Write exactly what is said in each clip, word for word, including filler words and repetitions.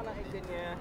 anak agentnya.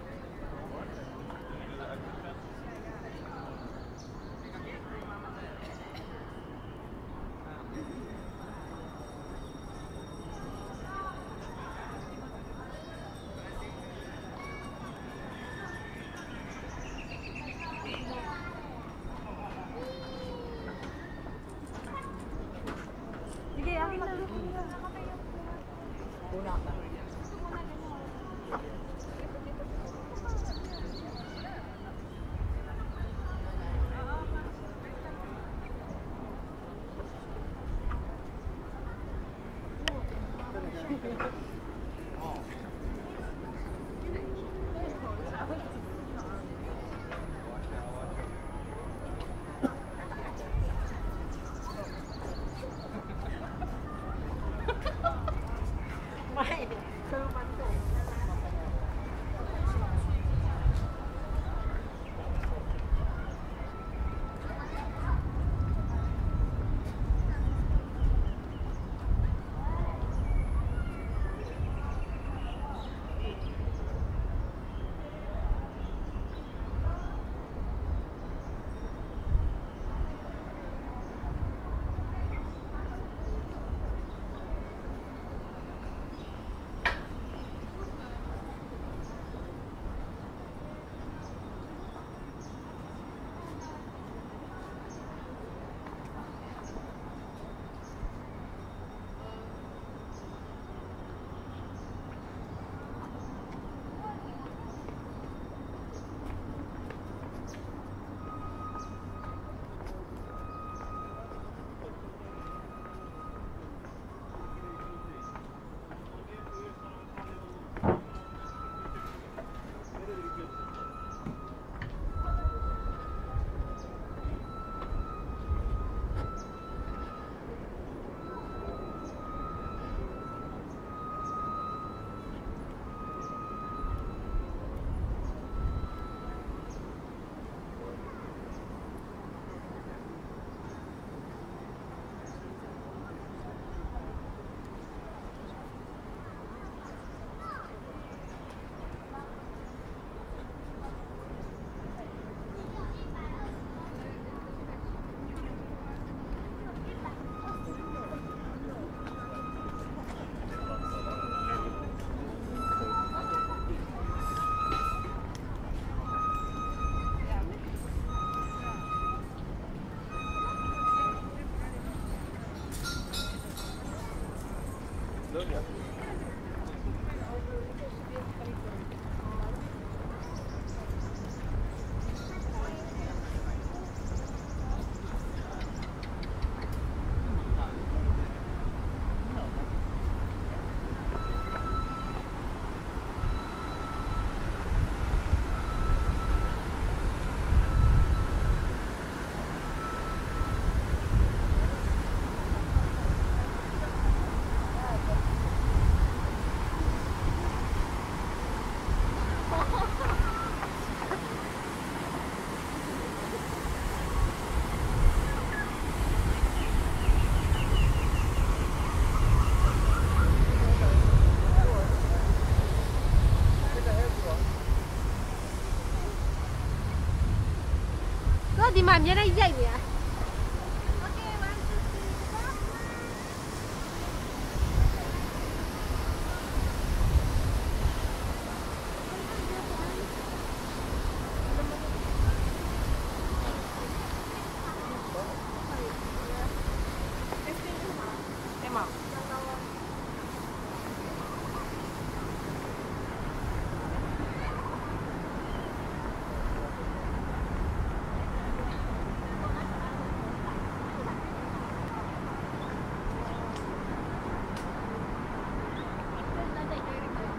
Đi mà như này dậy nhỉ?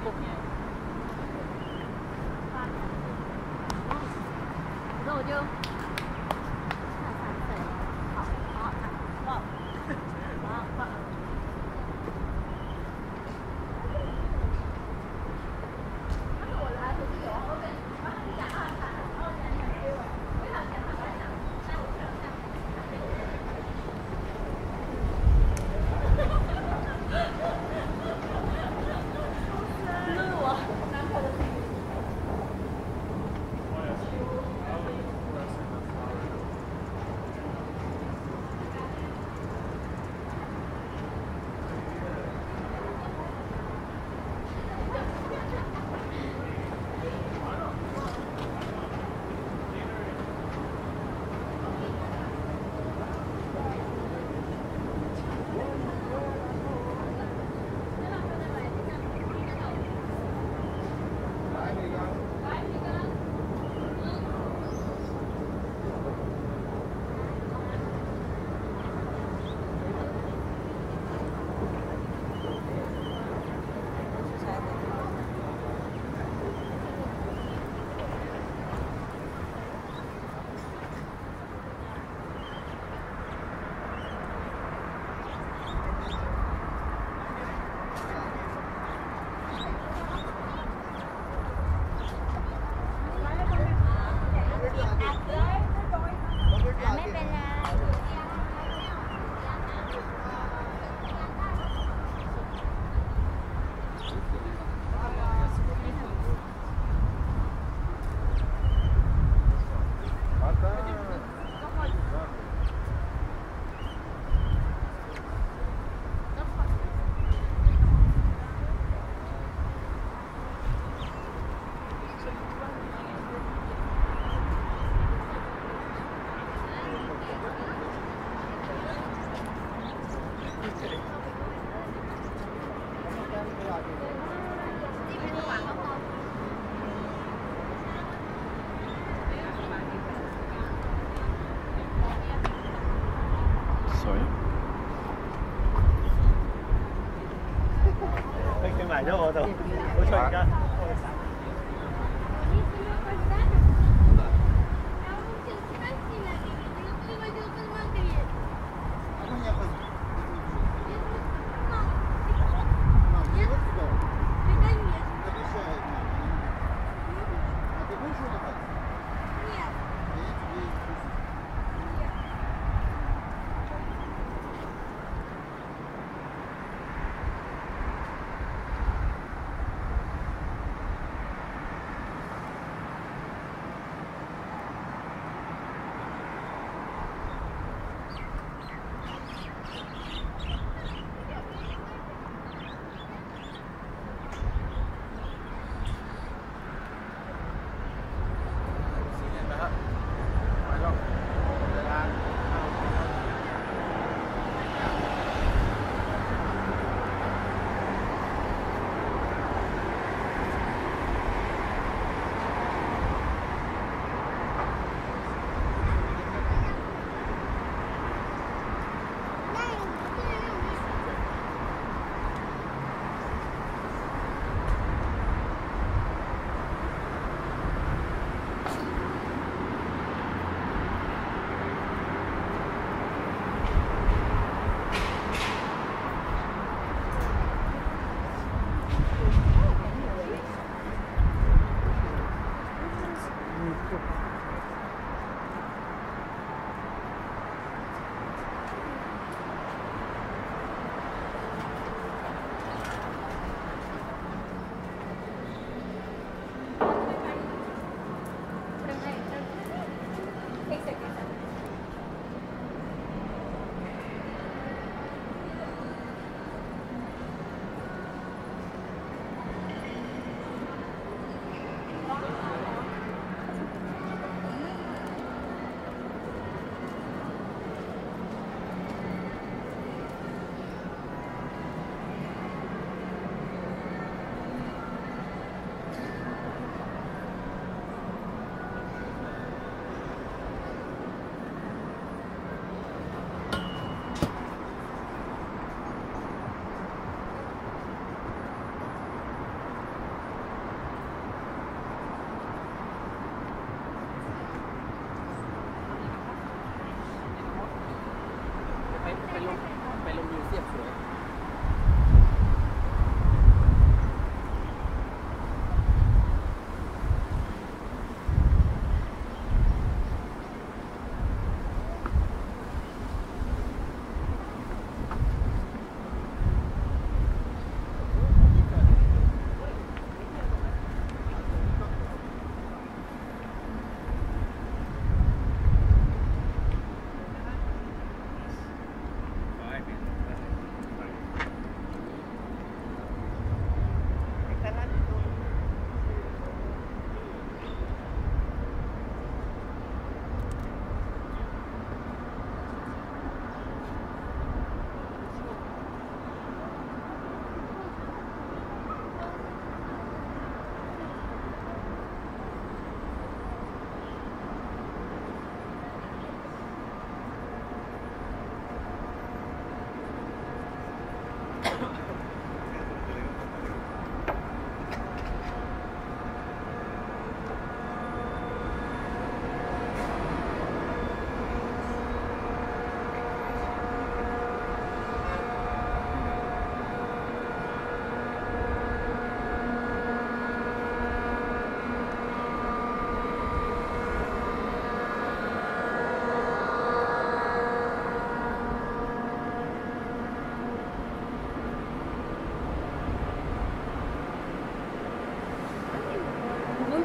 Thank you. 佢埋咗我度，好彩而家。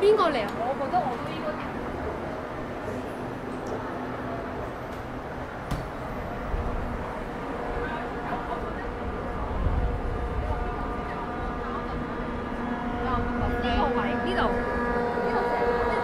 邊個嚟？我覺得我都應該停。哦，呢個位，呢度，呢度成成成。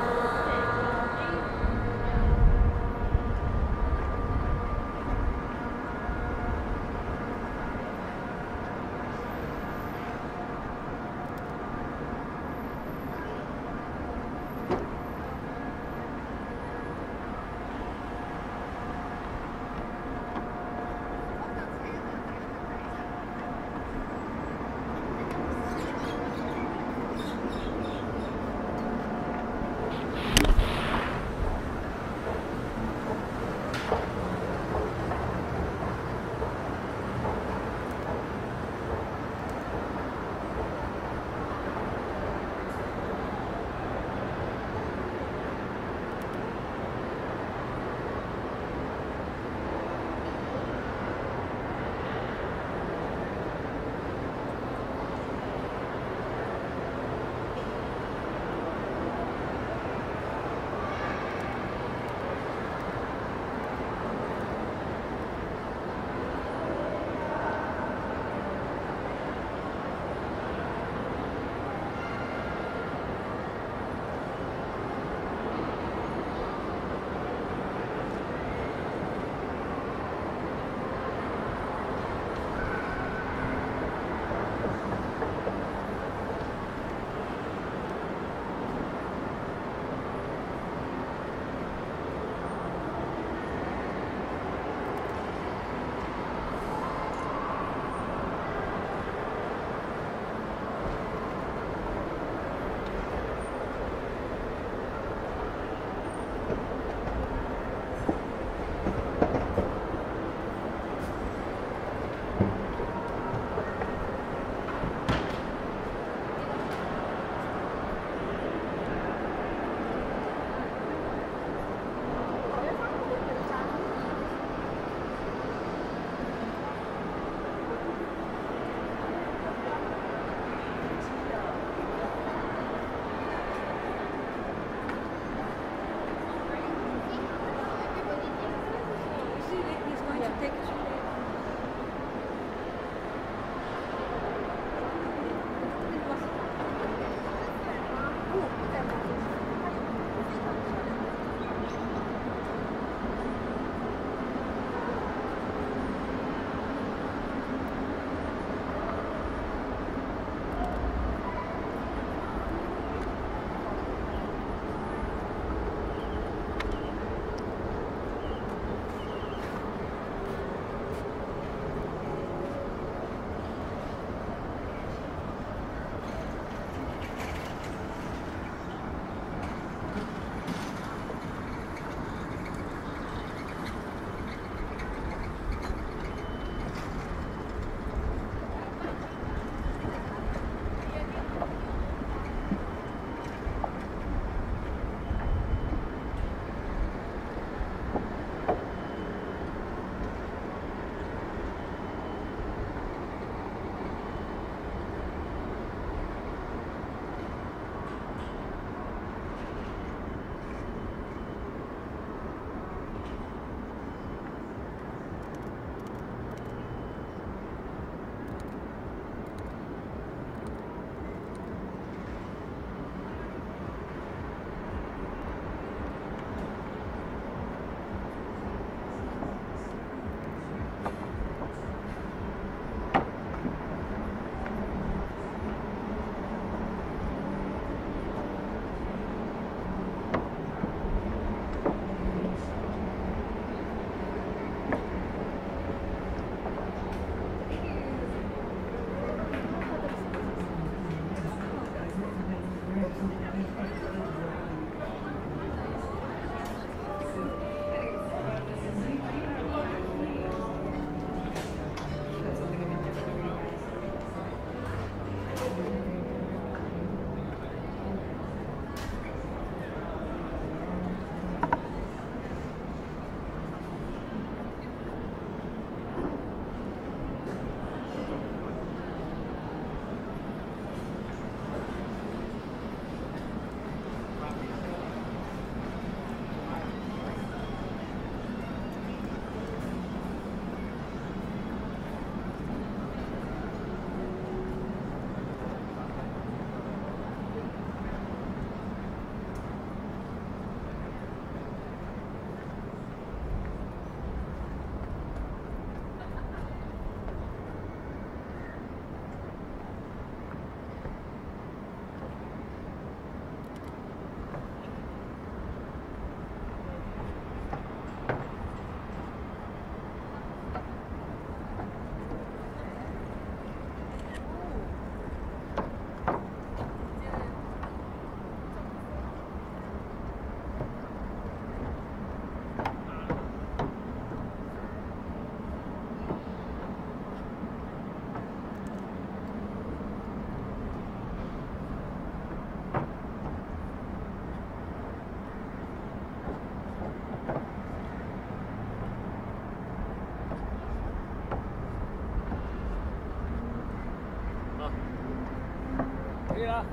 了。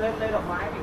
ได้ได้ดอกไม้อีก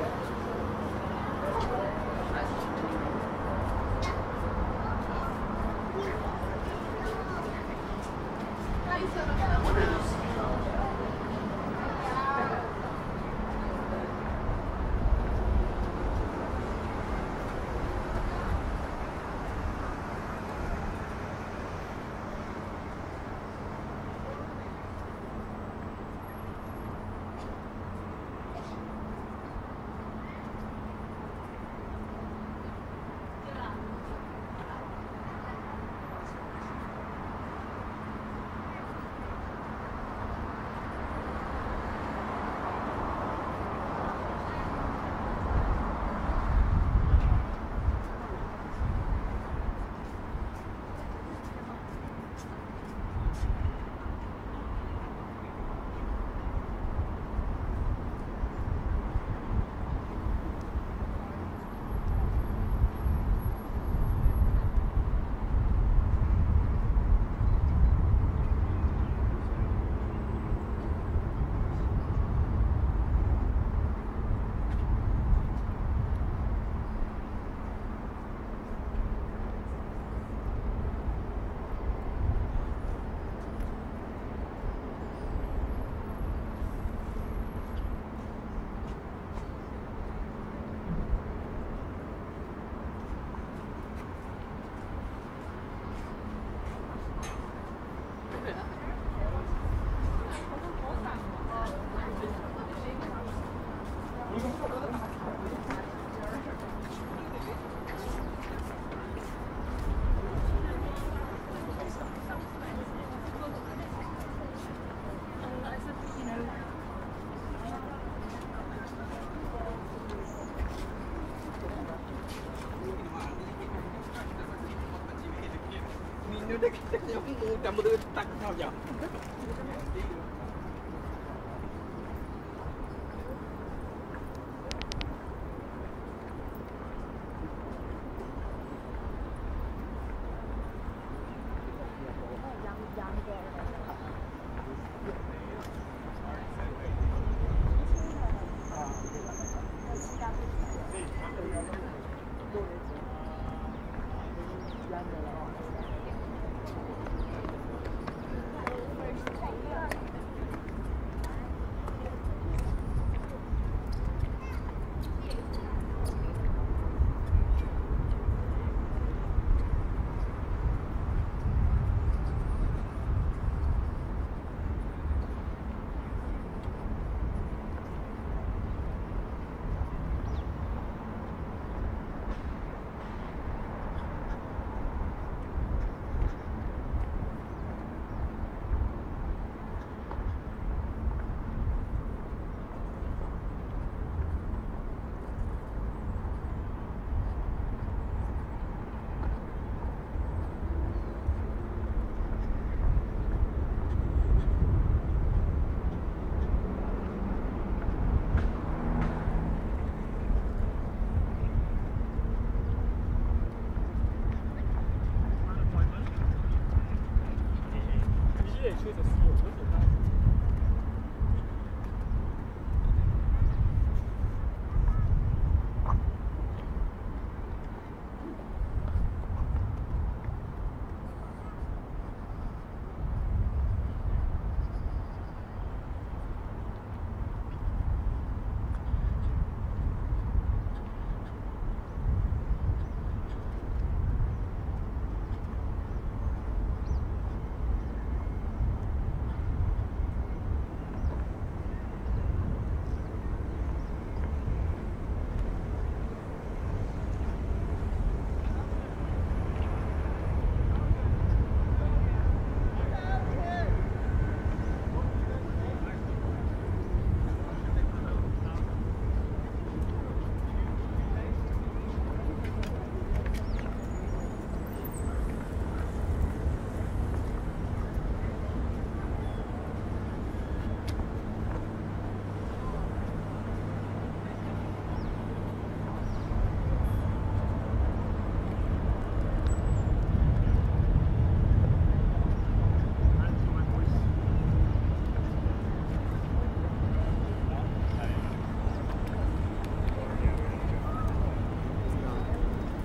จำมือตักเท่าอย่าง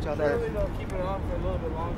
out there. Really don't keep it on for a little bit longer.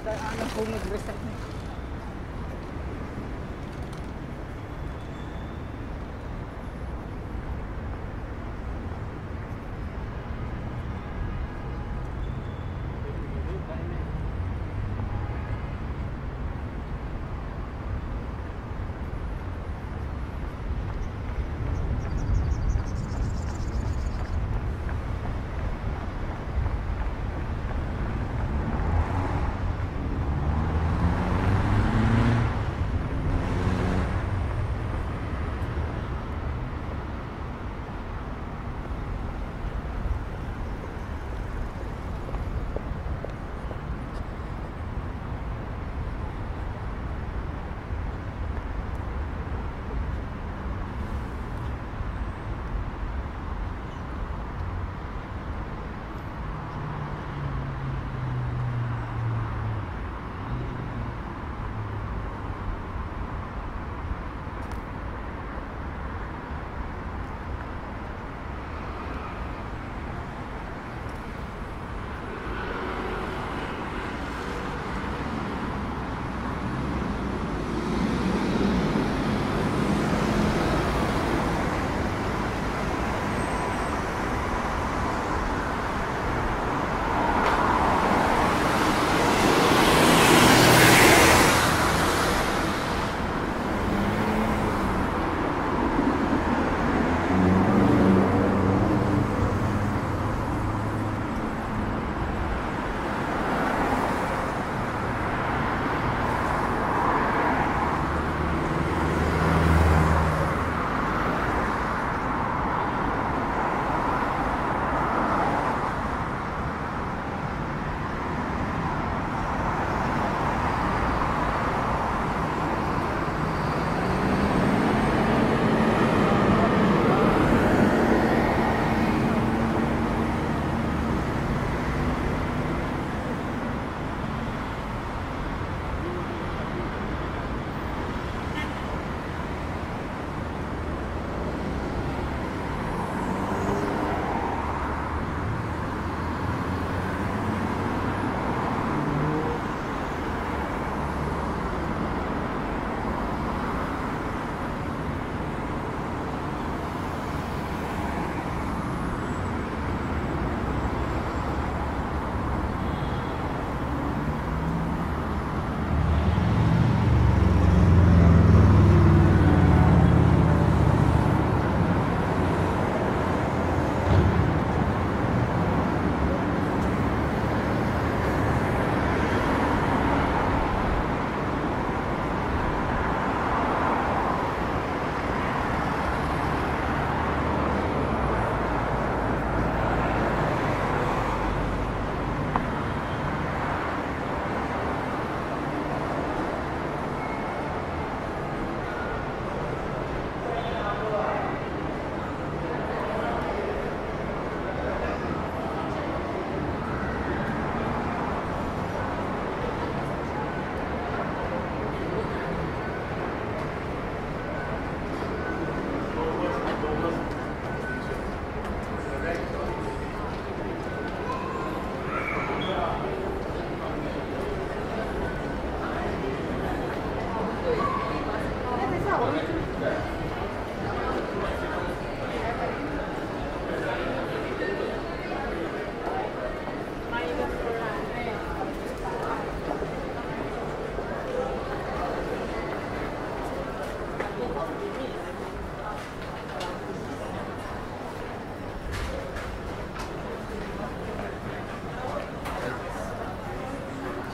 I'm not going to do something.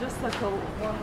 just like a one.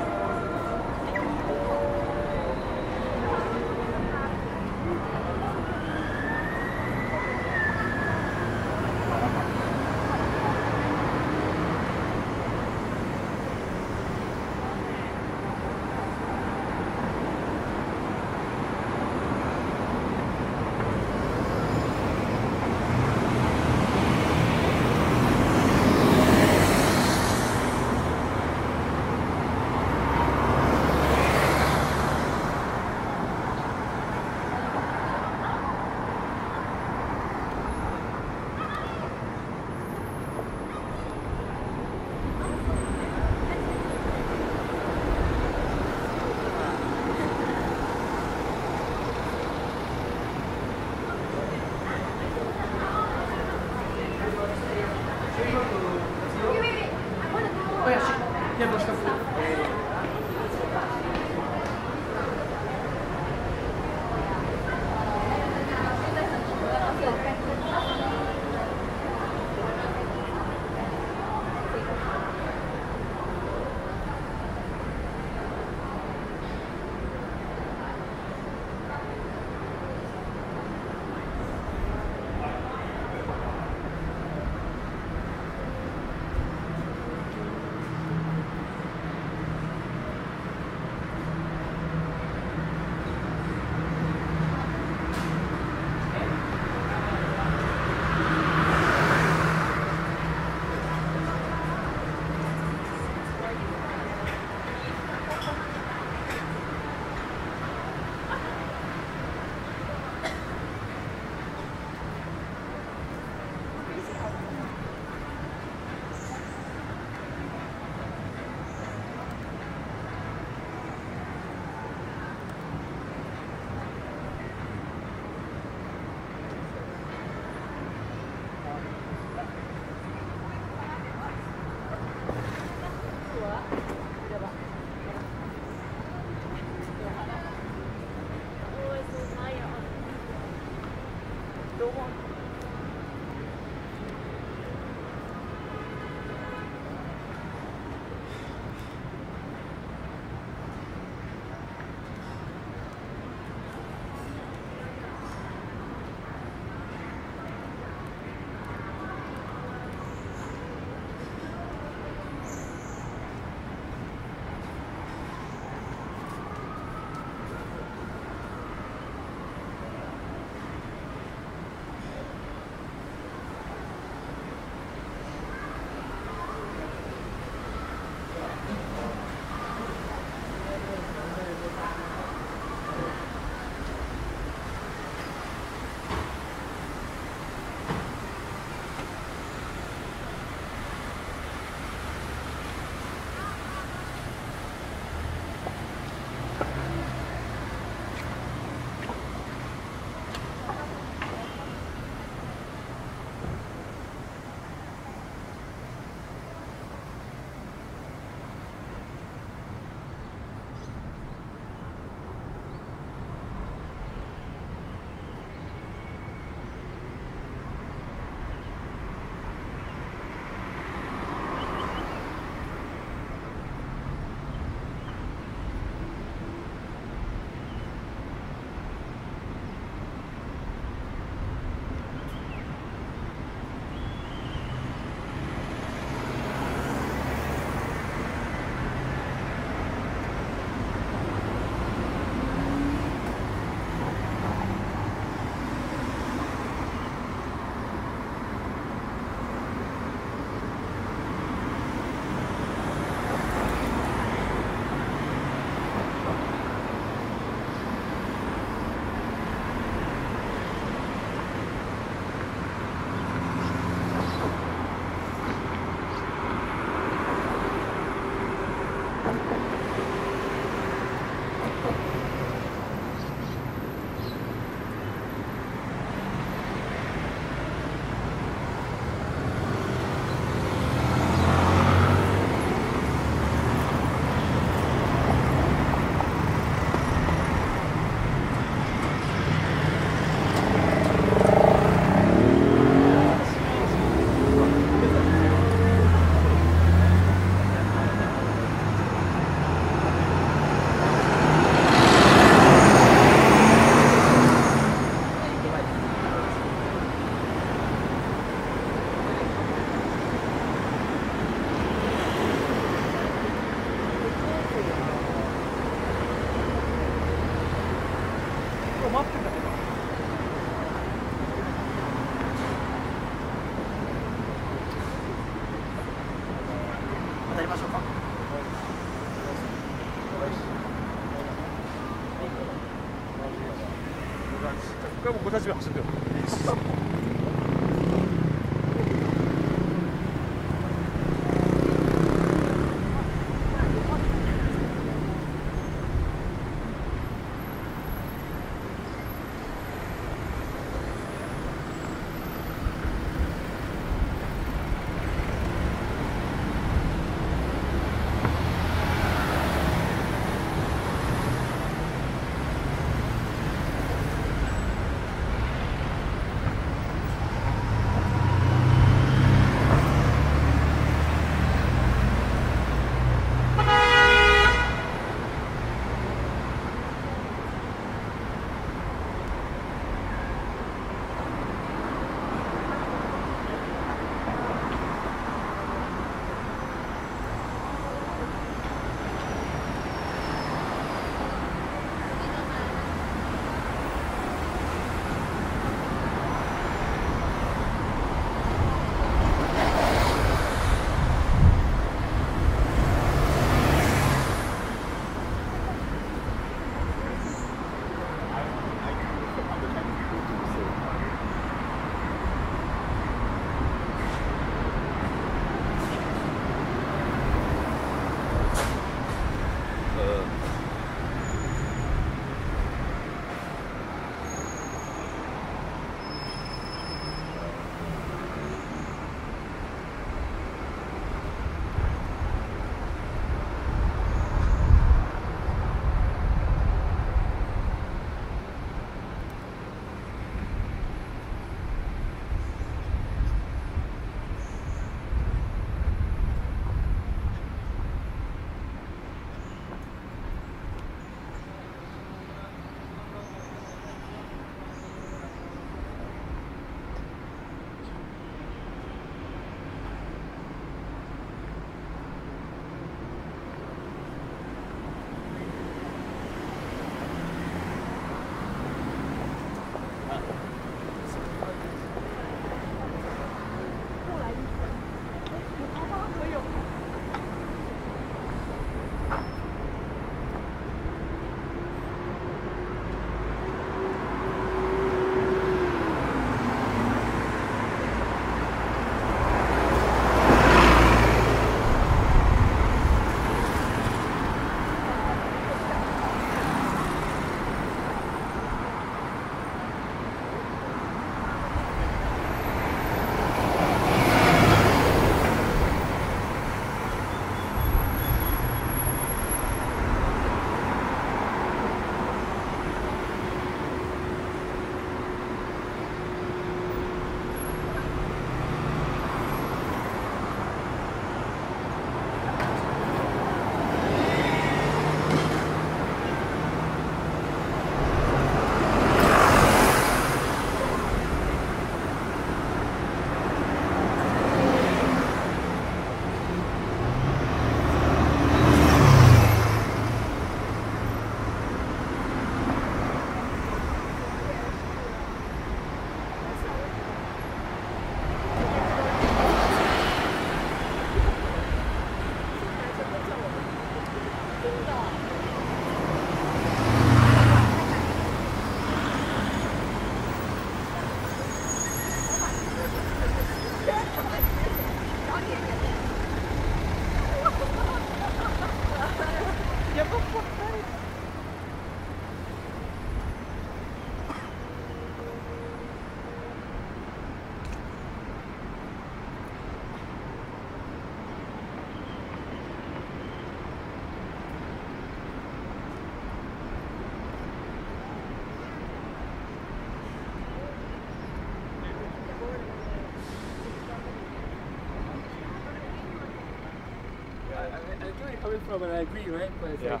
coming from, and I agree, right? But it's yeah. Like,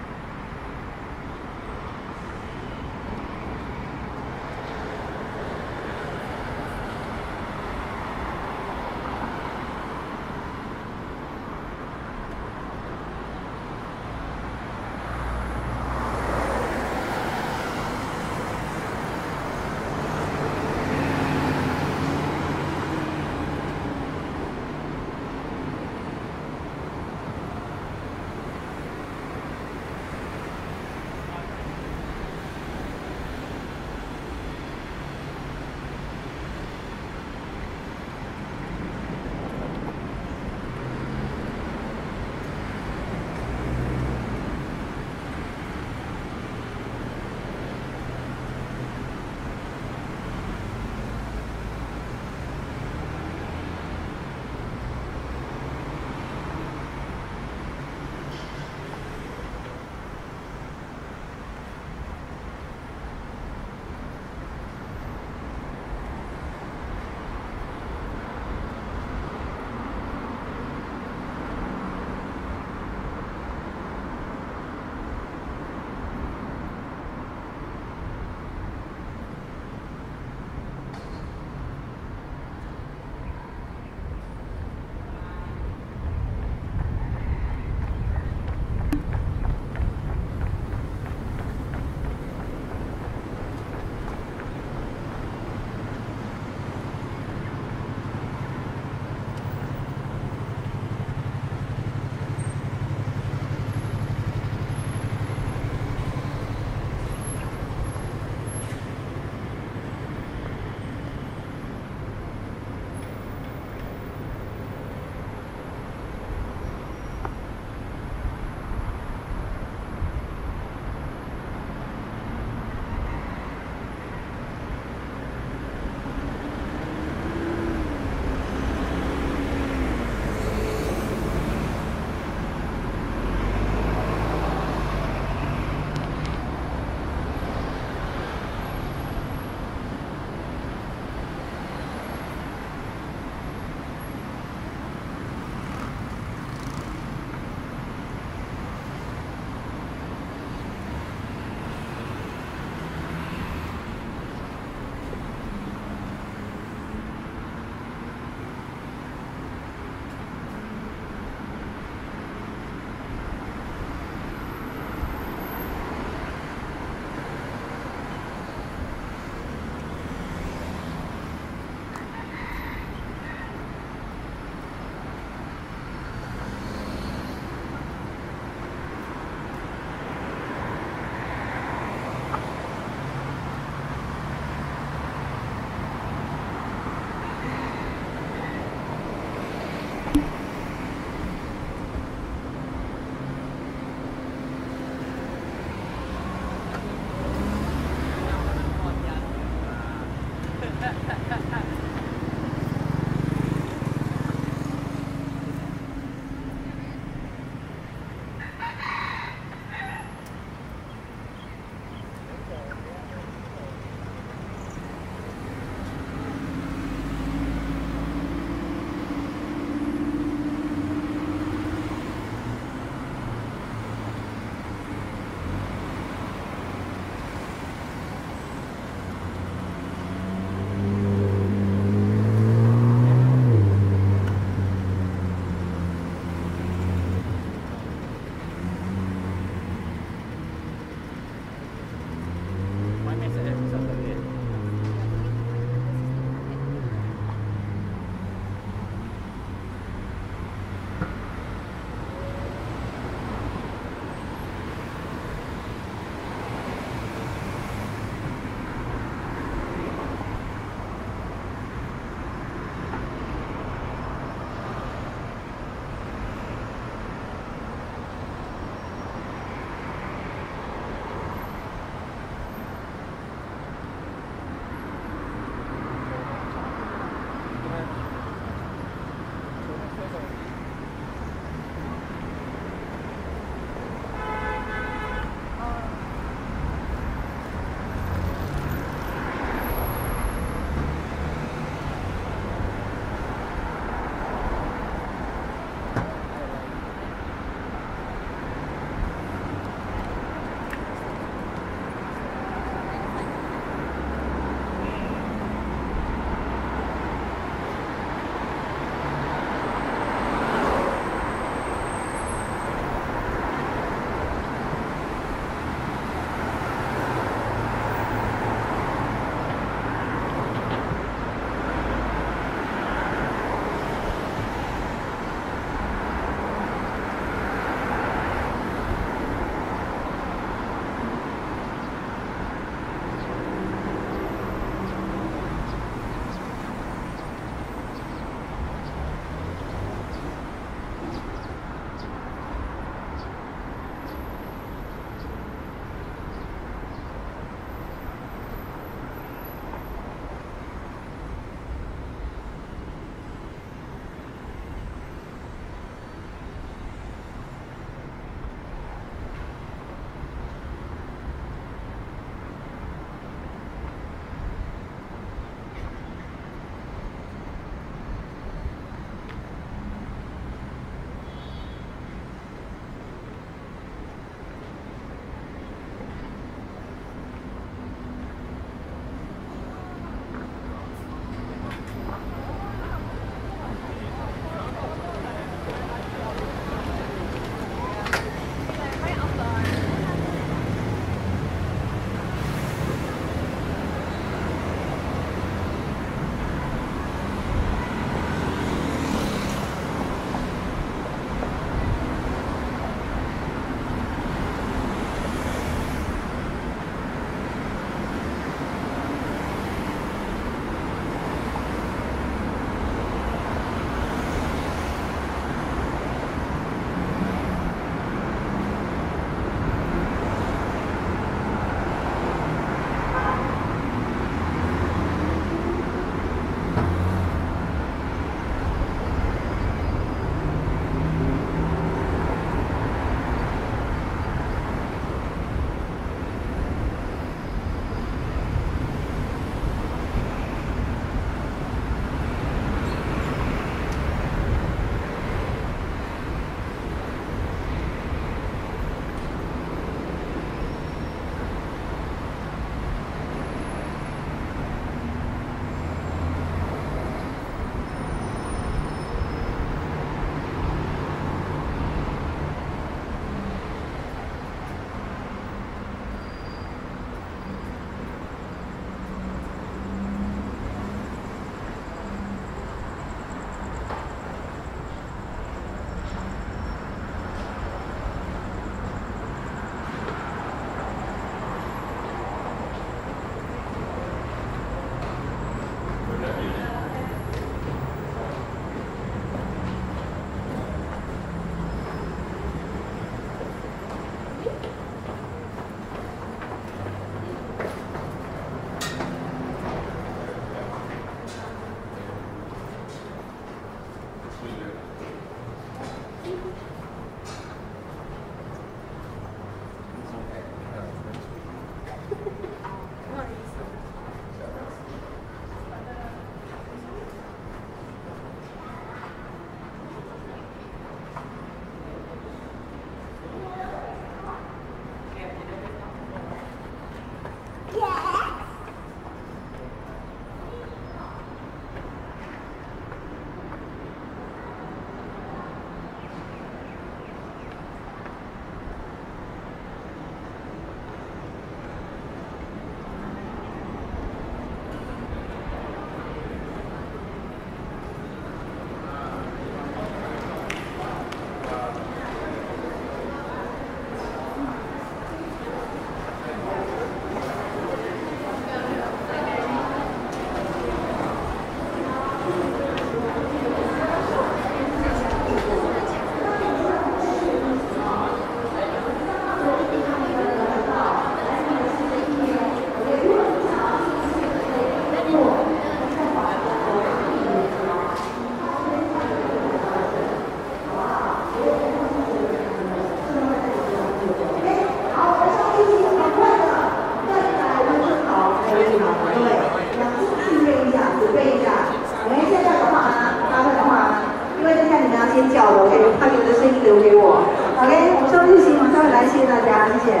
谢大家，谢谢。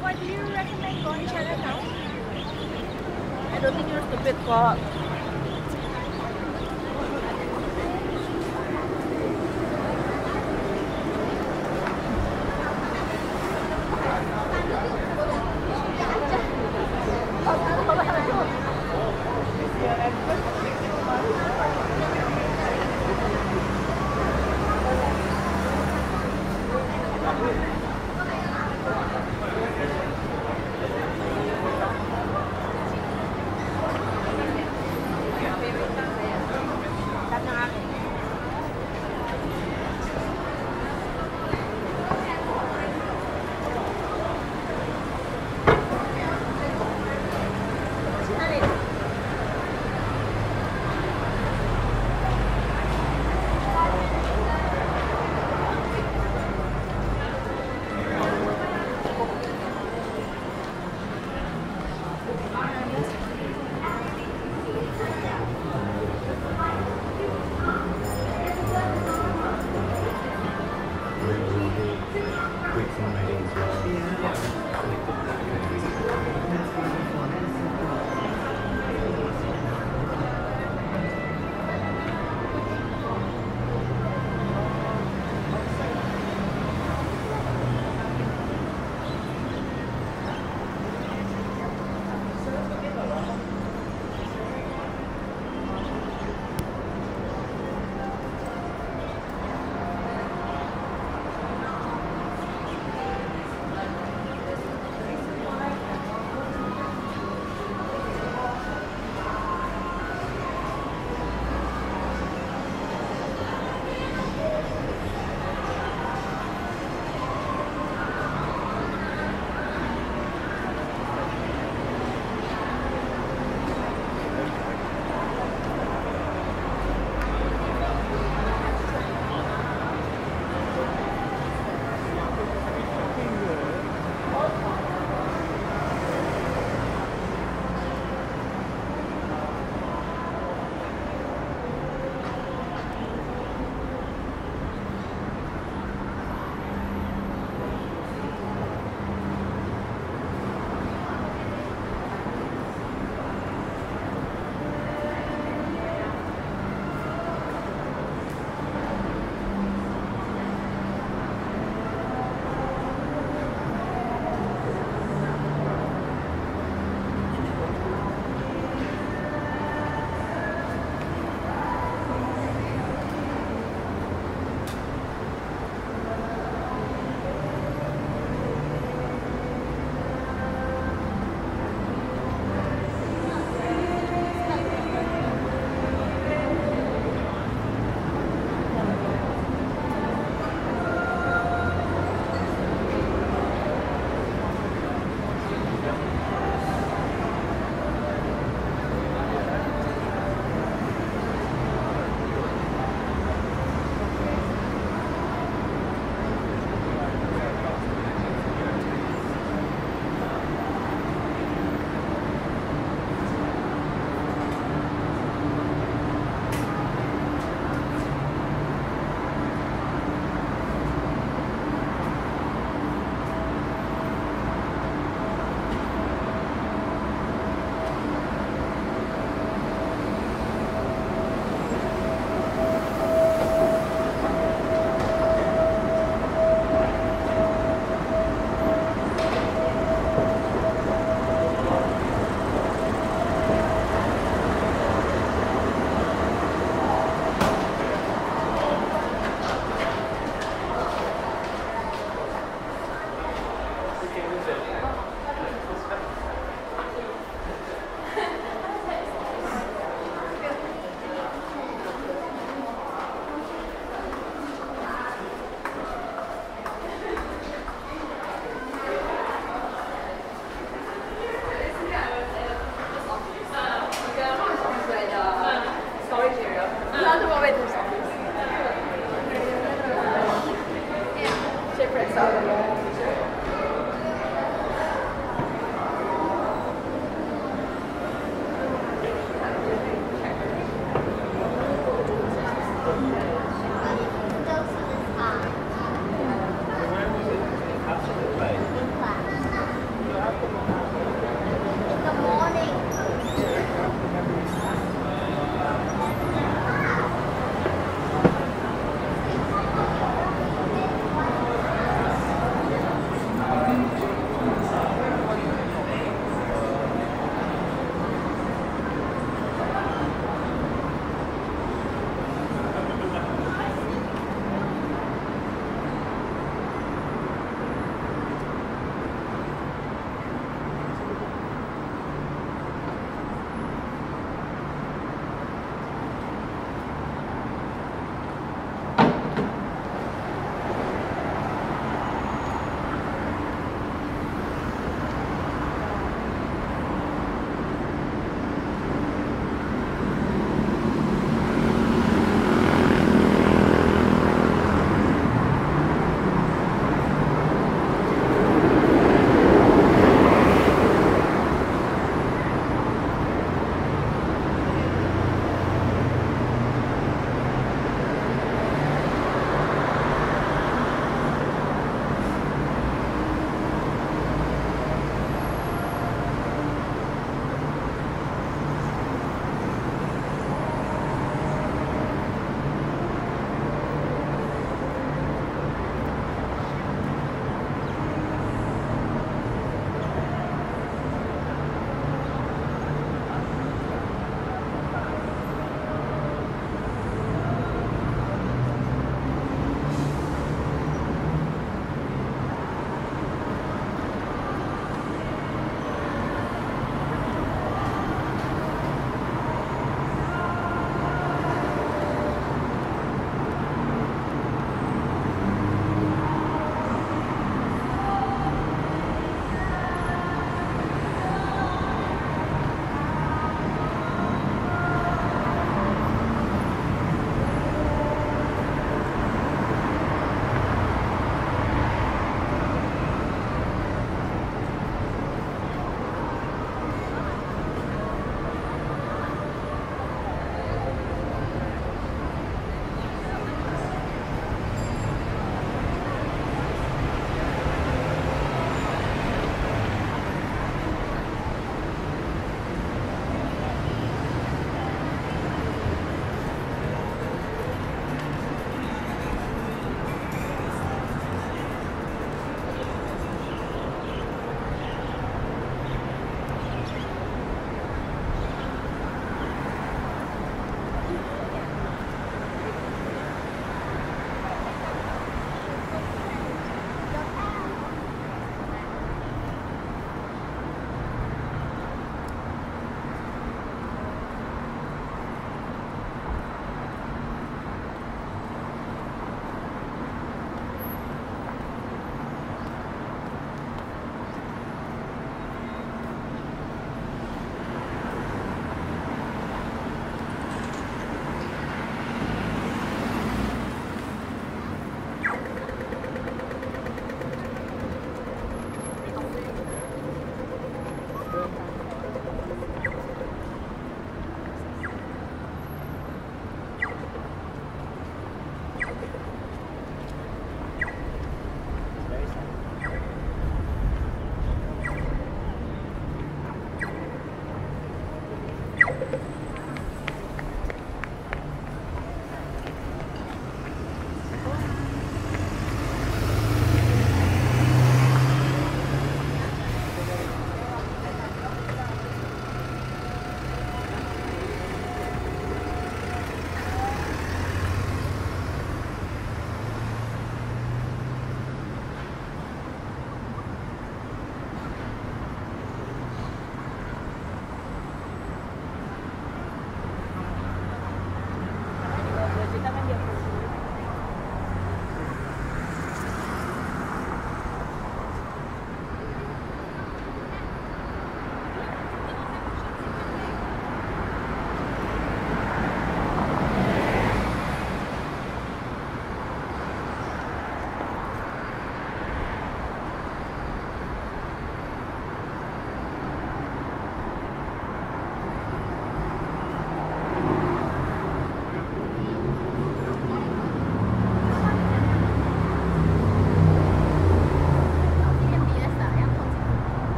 What do you recommend going to Chinatown? I don't think there's the big walk.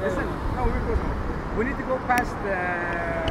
Listen, no, we need to go past the